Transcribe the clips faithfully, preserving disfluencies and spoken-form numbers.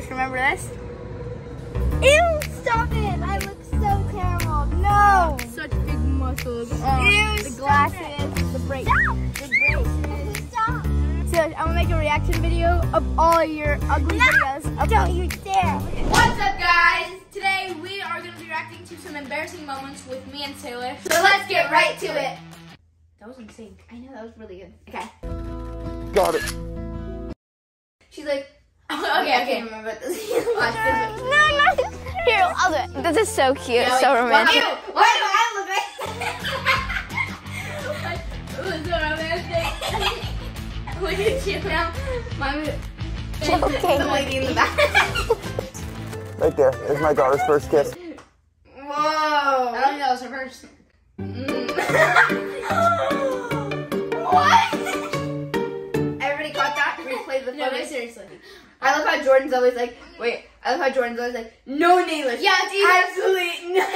Just remember this. Ew! Stop it! I look so terrible. No! Such big muscles. Um, Ew! The glasses. The braces. The braces. Stop! So I'm gonna make a reaction video of all your ugly no. videos. Okay. Don't you dare! What's up, guys? Today we are gonna be reacting to some embarrassing moments with me and Taylor. So let's get right to it. That was in sync. I know, that was really good. Okay. Got it. She's like, oh, okay, I can't remember this. Watch this. No, no. Here, I'll do it. This is so cute. Yeah, so romantic. Why do, why do I look like this? It was so romantic. Look at you now. Mom, okay. The lady in the back. Right there. There's my daughter's first kiss. Whoa. I don't think that was her first. Mm. What? Everybody caught that? Replay the photo. No, no, seriously. I love how Jordan's always like, wait, I love how Jordan's always like, no nailers. Yeah, it's either. Absolutely no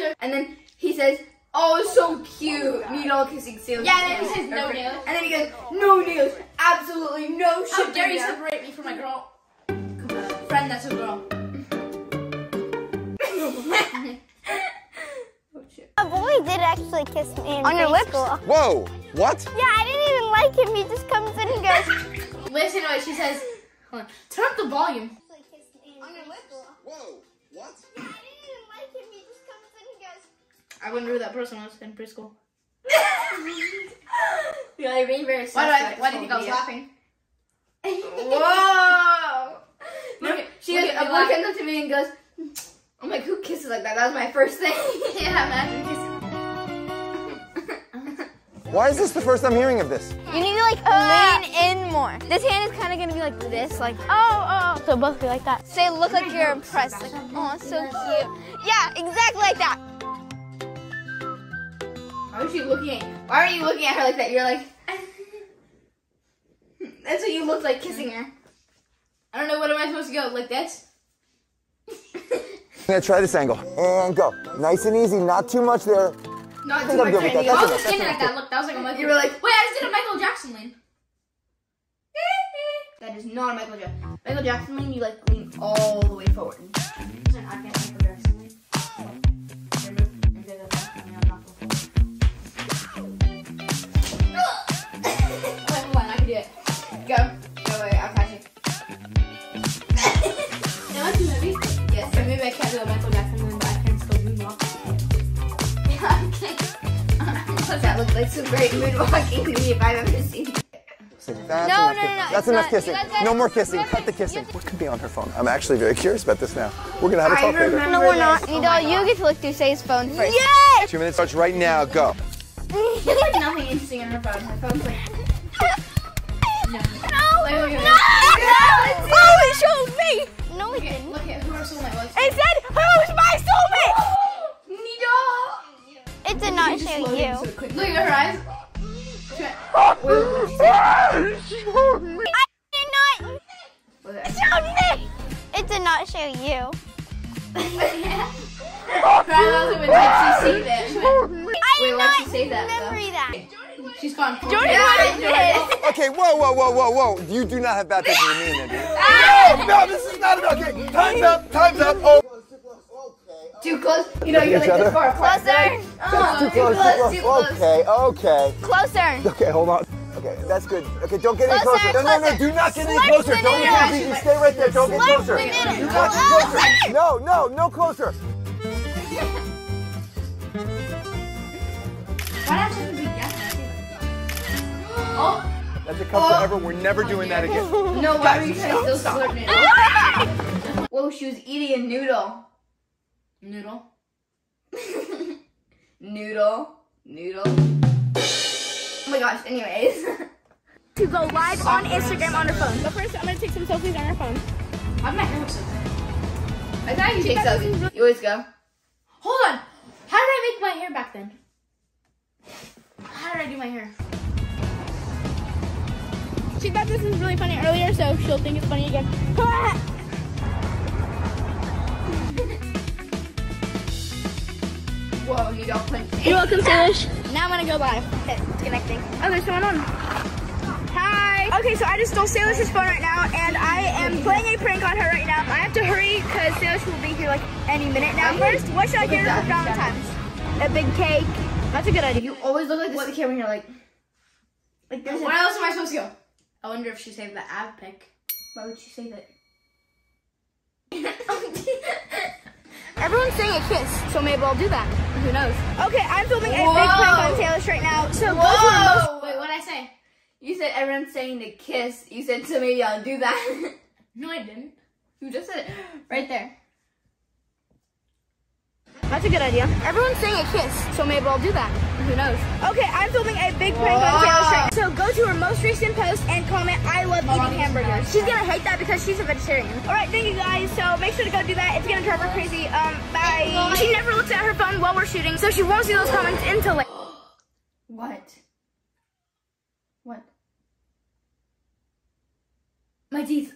nailers. And then he says, oh, so cute. Oh, Nidal kissing Salish. Yeah, and then he says no Perfect. nails. And then he goes, no nails. Absolutely no shit. How dare you separate me from my girl? Come on. Friend, that's a girl. A boy did actually kiss me in On your lips? School. Whoa, what? Yeah, I didn't even like him. He just comes in and goes. Listen to what she says. Hold on. Turn up the volume. On your lips? Whoa, what? Yeah, I didn't even like him. He just comes in and goes. I wonder who that person was in preschool. You're like being very sus. Why do I, why do you think I was laughing? Whoa! No, okay, she look, goes, a boy comes up to me and goes, I'm like, who kisses like that? That was my first thing. Yeah, imagine kissing. Why is this the first I'm hearing of this? You need to like uh, lean in more. This hand is kind of gonna be like this, like oh, oh. So both be like that. Say, look like you're impressed. Like, oh, so cute. Yeah, exactly like that. Why was she looking? At, why are you looking at her like that? You're like, that's what you look like kissing her. I don't know. What am I supposed to go like this? I'm gonna try this angle and go. Nice and easy, not too much there. Not too much. I was just standing like that. Look, that was like a Michael. You were like, wait, I just did a Michael Jackson lean. That is not a Michael Jackson. Michael Jackson lean, you like lean all the way forward. I can't Michael Jackson lean. Hold on, I can do it. Go. Go away, I'll catch you. Now let's do movies. Yes, so maybe I can't do a Michael Jackson one, but I can still moonwalk. Yeah, okay. That looked like some great moonwalking to me if I've ever seen it. No, no, no, that's enough kissing. No more kissing. Cut the kissing. What could be on her phone? I'm actually very curious about this now. We're going to have a talk later. No, we're not. Nidal, you get to look through Say's phone first. Yes! Two minutes starts right now. Go. There's like nothing interesting on her phone. Her phone's like... No. No! No! No! Oh, it showed me! No, it didn't. Look at who our soulmate was. It said, who's my soulmate? Oh, Nidal! It did not show you. So look at her eyes. I did not. It showed me. It did not show you. I did not remember that. She's gone. Jordan, what is this? Okay, whoa, whoa, whoa, whoa, whoa. You do not have bad things to mean, dude. No, no, this is not about okay. Time's up, time's up. Oh. Too close. You know, you're like this far apart. Closer. Right? Oh, too, too close, close, too close. Okay, okay. Closer. Okay, hold on. Okay, that's good. Okay, don't get closer, any closer. No, closer. no, no, do not get slurp any closer. Don't get any closer. Stay right there. Don't get closer. Do not get closer. No, no, no closer. Why not just be Oh. That's a cup oh. forever. We're never doing that again. No, why are you guys still slurping it? Whoa, she was eating a noodle. Noodle. Noodle. Noodle. Oh my gosh, anyways. To go live so on Instagram on her phone. But first, I'm going to take some selfies on her phone. How did my hair look so good? I thought you take selfies. You always go. Hold on. How did I make my hair back then? How did I do my hair? She thought this was really funny earlier, so she'll think it's funny again. Whoa, you don't punch me. You're welcome, Salish. Now I'm gonna go live. Okay, it's connecting. Oh, there's someone on. Hi. Okay, so I just stole Salish's phone right now, and I am playing a prank on her right now. I have to hurry because Salish will be here like any minute now. First, what should I get her for Valentine's? A big cake. That's a good idea. You always look like this what? to the camera and you're like... like this. Where else am I supposed to go? I wonder if she saved the ad pic. Why would she save it? Everyone's saying a kiss, so maybe I'll do that. Who knows? Okay, I'm filming Whoa. a big prank on Taylor's right now. So Whoa. go to her most... Wait, what'd I say? You said everyone's saying to kiss. You said, so maybe I'll do that. No, I didn't. You just said it right there. That's a good idea. Everyone's saying a kiss, so maybe I'll do that. Who knows? Okay, I'm filming a big prank Whoa. on Taylor's right now. So go to her most recent post and comment, I love Mom, eating hamburgers. She's gonna hate that because she's a vegetarian. All right, thank you guys. So make sure to go do that. It's gonna drive her crazy. Um, bye. Bye. She never looks at her phone while we're shooting, so she won't see those comments until like... What? What? My teeth.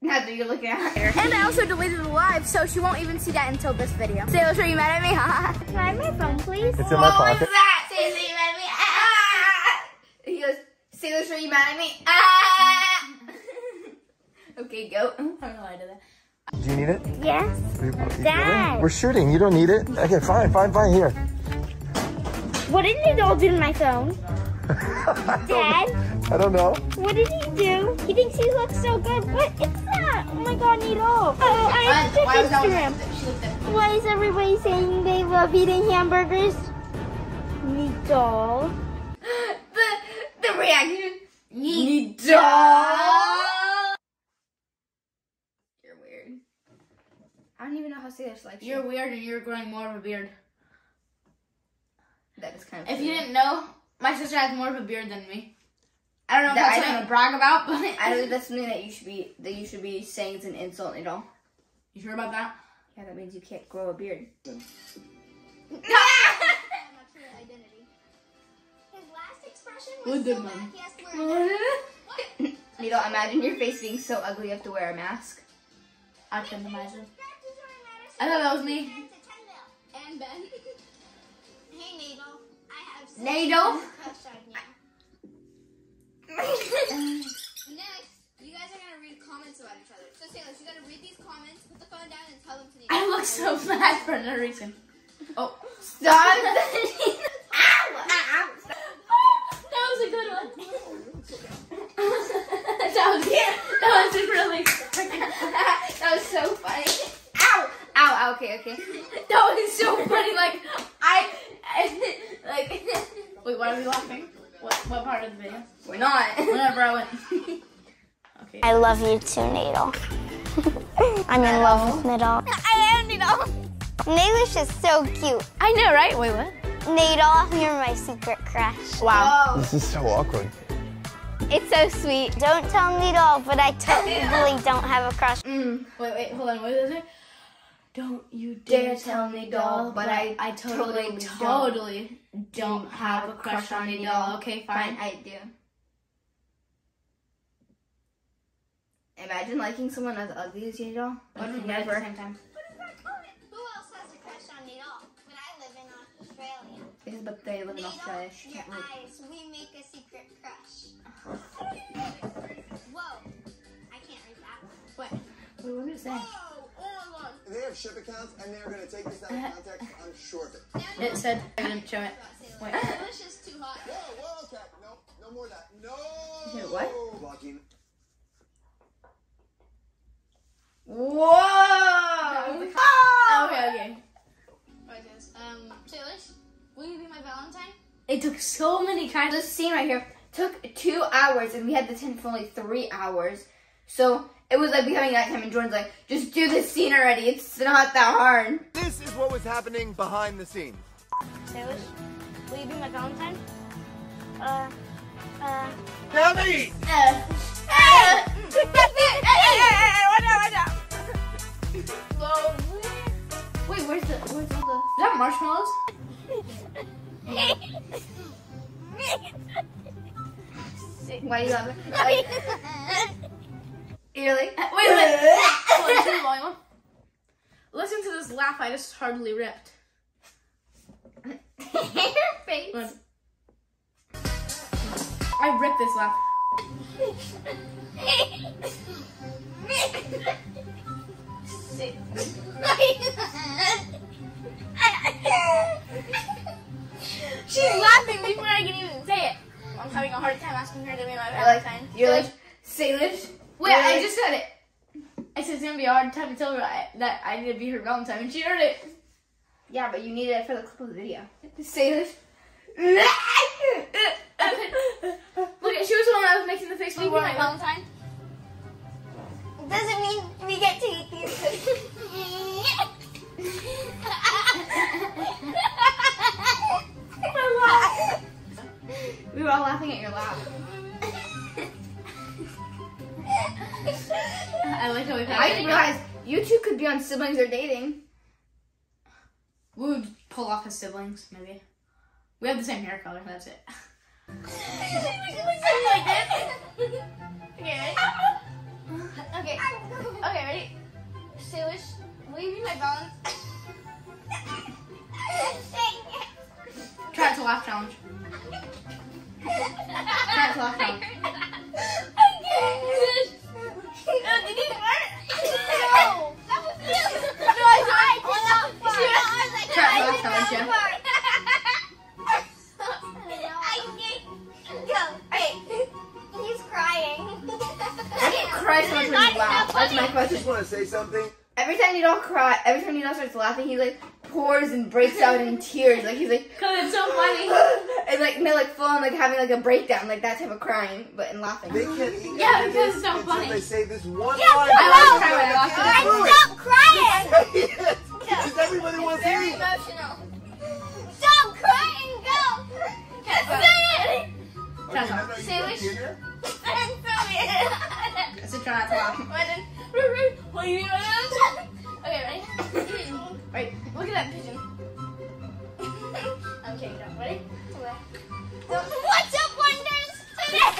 Now that you're looking at her. And I also deleted the live, so she won't even see that until this video. Salish, are you mad at me? Ha Can I have my phone, please? It's in my pocket. What was that? Salish, are you mad at me? Ah! He goes, Salish, are you mad at me? Ah! Okay, go. I don't know why I did that. Do you need it? Yes. We, Dad. We're shooting. You don't need it? Okay, fine, fine, fine. Here. What did Nidal do to my phone? I Dad? Don't, I don't know. What did he do? He thinks he looks so good, but it's not. Oh my God, Nidal. Oh, I have to check Instagram. Why is everybody saying they love eating hamburgers? Nidal. the, the reaction. Nidal. You're weird. I don't even know how to say this. Like You're show. weird and you're growing more of a beard. That is kind of If weird. you didn't know, my sister has more of a beard than me. I don't know that if that's something to brag about, but I think that's something that you should be that you should be saying is an insult at all. You sure about that? Yeah, that means you can't grow a beard. No. That's his identity. His last expression was so bad he has to wear a mask. You know, imagine your face being so ugly you have to wear a mask. I can imagine. I thought that was me. And Ben. Hey, Nidal. I have seen Nidal. Next, you guys are gonna read comments about each other. So, Salish, you gotta read these comments, put the phone down, and tell them to Nidal. I look so bad for no reason. Oh, stop! Ow! Ow! Stop. That was a good one. that was yeah. That was really. That was so funny. Ow! Ow! Okay, okay. That was so funny. Like I. Like, wait, why are we laughing? What, what part of the video? We're not. Whenever I went. Okay. I love you too, Nidal. I'm in love with Nidal. I am Nidal. Nidal is so cute. I know, right? Wait, what? Nidal, you're my secret crush. Wow. Whoa. This is so awkward. It's so sweet. Don't tell Nidal, but I totally don't have a crush. Mm. Wait, wait, hold on. What did I say? Don't you dare, dare tell Nidal, but I, I totally, totally, totally don't, don't have a crush on Nidal. Okay, fine. fine. I do. Imagine liking someone as ugly as Nidal. What if never? At the same time. What is that comment? Who else has a crush on Nidal? But I live in Australia. Yes, but they live in Nidal, Australia. She your can't eyes, live. We make a secret crush. Whoa. I can't read that one. What? Wait, what is that? Whoa. They have ship accounts and they're going to take this out of context. I'm sure of it. It said, I didn't show it. Wait. Salish is too hot. Whoa, whoa, okay. No, no more of that. No! What? Blocking. Whoa! Oh! Okay, okay. Alright, guys. Um, Salish, will you be my Valentine? It took so many times. This scene right here took two hours and we had this in for only three hours. So, it was like becoming that time, and Jordan's like, just do this scene already, it's not that hard. This is what was happening behind the scenes. Salish, will you be my Valentine? Uh, uh... Kelly! Uh, uh, that's it! Hey, hey, hey, hey, watch out, watch out! Slowly. Wait, where's the, where's all the... Is that marshmallows? Why are you laughing? Like, You're like, wait, wait, wait. Hold on, the volume up. Listen to this laugh I just hardly ripped. Your face. One. I ripped this laugh. She's laughing before I can even say it. I'm having a hard time asking her to be my Valentine. You're like, Salish? Wait, I just said it. I said it's gonna be a hard time to tell her I, that I need to be her Valentine, and she heard it. Yeah, but you needed it for the clip of the video. Salish. Look, she was the one that was making the face when you were my Valentine. Doesn't mean we get to eat these cookies. We were all laughing at your laugh. I like how we I didn't realize you two could be on Siblings Are Dating. We would pull off as siblings, maybe. We have the same hair color, that's it. Okay, ready? Okay. Okay, ready? Salish, will you be my Valentine? Try it to laugh challenge. Try it to laugh challenge. I can't. Did it work? No. That was you. No, I saw it. Try it to laugh challenge, yeah. That's my question. I just want to say something. Every time Nidal cry, every time Nidal starts laughing, he like pours and breaks out in tears. Like he's like, cause it's so funny. And like no, like full on like having like a breakdown, like that type of crying, but in laughing. They can't eat yeah, because it's so funny. They say this one yeah, line. I love crying when I laugh. I stop crying. Because yeah. Everybody wants to eat. Emotional. Stop crying. Go. That's it. Salish. I said try not to laugh. Okay, ready? Right. Look at that pigeon. Okay, go. Ready? Okay. What's up, Wonders? Today!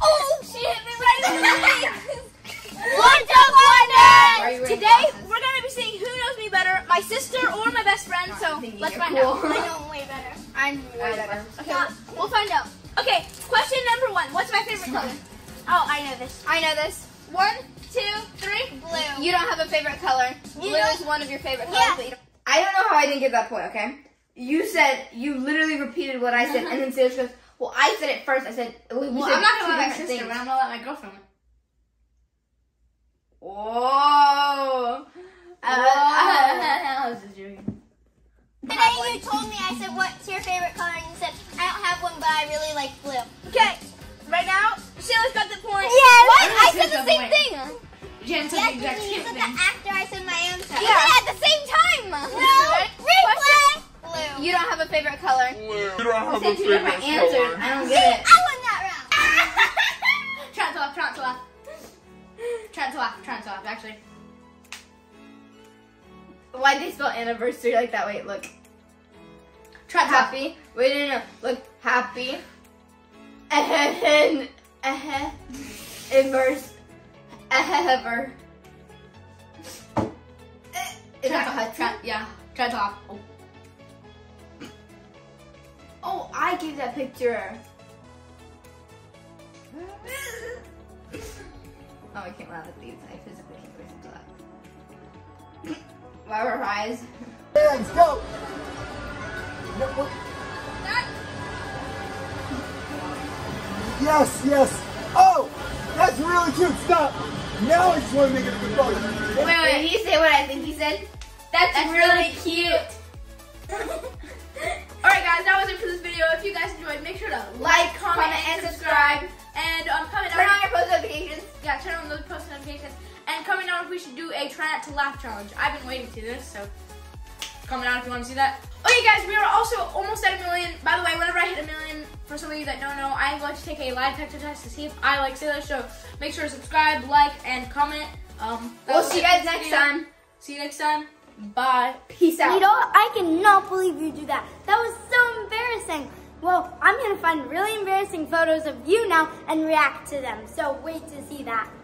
Oh, she hit me right in the face! What's up, Wonders? Today, we're going to be seeing who knows me better, my sister or my best friend, so let's find cool. out. I know I'm way better. I'm way better. Okay, we'll find out. Okay, question number one. What's my favorite color? Oh, I know this. I know this. One, two, three. Blue. You don't have a favorite color. Blue is one of your favorite colors. Yeah. But you don't. I don't know how I didn't get that point, okay? You said, you literally repeated what I said, and then Salish goes, well, I said it first. I said, well, I'm not going to let my sister, but I'm going to let my girlfriend. Whoa. Uh, I was just joking. Today you told me, I said, what's your favorite color? And you said, I don't have one, but I really like blue. Okay. Right now, Shayla's got the point. Yeah, what? I, I said the same point. thing. Jen said yeah, the exact same thing. You said the after, I said my own time. Yeah, at the same time. No, right? Replay. Blue. You don't have a favorite color. Blue. You don't have you a favorite color. Answers. I don't get it. I won that round. Try it to laugh, try it to laugh. Try it to laugh, try it to laugh, actually. Why'd they spell anniversary like that? Wait, look. Try it to laugh. Happy. Wait, no, no, look. Happy. And uh-huh, immerse, ever. Try, try, yeah, try to laugh. Oh. Oh, I gave that picture. Oh, I can't laugh at these. I physically can't laugh. Why were eyes? Let's go. Yes, yes. Oh, that's really cute. Stop. Now I just want to make it a good photo. Wait, wait, did you say what I think he said? That's, that's really, really cute. Alright guys, that was it for this video. If you guys enjoyed, make sure to like, comment, comment and subscribe. And um, comment turn down. on your post notifications. Yeah, turn on those post notifications. And comment down if we should do a try not to laugh challenge. I've been waiting to this, so comment down if you want to see that. Okay guys, we are also almost at a million. By the way, whenever I hit a million, for some of you that don't know, I am going to take a live texture test to see if I like Salish, so make sure to subscribe, like, and comment. Um, we'll see you guys next time. See you next time. Bye. Peace out. You know, I cannot believe you do that. That was so embarrassing. Well, I'm going to find really embarrassing photos of you now and react to them, so wait to see that.